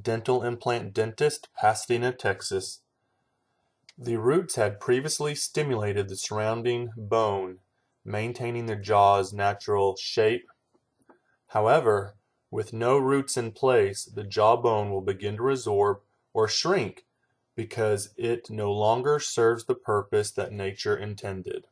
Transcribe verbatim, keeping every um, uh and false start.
dental implant dentist, Pasadena, Texas. The roots had previously stimulated the surrounding bone, maintaining the jaw's natural shape. However, with no roots in place, the jawbone will begin to resorb or shrink because it no longer serves the purpose that nature intended.